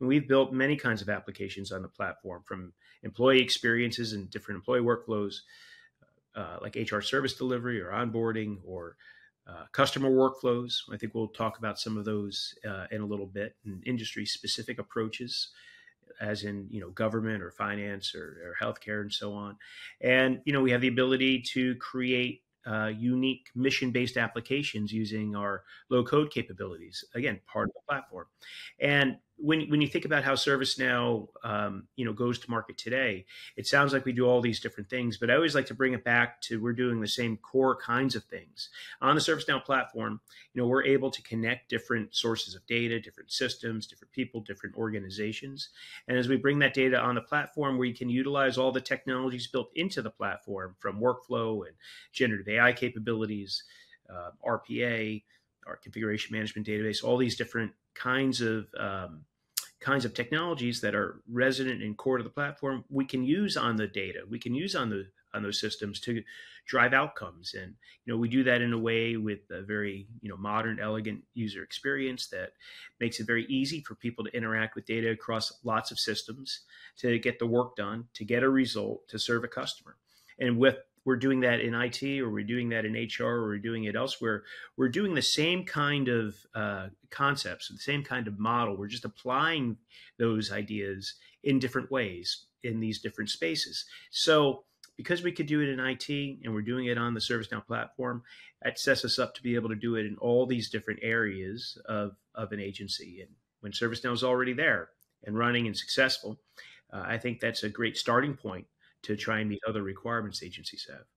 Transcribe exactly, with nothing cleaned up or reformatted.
And we've built many kinds of applications on the platform, from employee experiences and different employee workflows, uh, like H R service delivery or onboarding, or uh, customer workflows. I think we'll talk about some of those uh, in a little bit, and industry-specific approaches, as in, you know, government or finance or, or healthcare and so on. And, you know, we have the ability to create uh, unique mission-based applications using our low-code capabilities, again, part of the platform. And when, when you think about how ServiceNow, um, you know, goes to market today, it sounds like we do all these different things, but I always like to bring it back to, we're doing the same core kinds of things. On the ServiceNow platform, you know, we're able to connect different sources of data, different systems, different people, different organizations. And as we bring that data on the platform, we can utilize all the technologies built into the platform, from workflow and generative A I capabilities, uh, R P A, our configuration management database, all these different kinds of um, kinds of technologies that are resident and core to the platform. We can use on the data, we can use on the on those systems to drive outcomes. And, you know, we do that in a way with a very, you know, modern, elegant user experience that makes it very easy for people to interact with data across lots of systems, to get the work done, to get a result, to serve a customer. And with we're doing that in I T, or we're doing that in H R, or we're doing it elsewhere, we're doing the same kind of uh, concepts, the same kind of model. We're just applying those ideas in different ways in these different spaces. So because we could do it in I T and we're doing it on the ServiceNow platform, that sets us up to be able to do it in all these different areas of, of an agency. And when ServiceNow is already there and running and successful, uh, I think that's a great starting point to try and meet other requirements agencies have.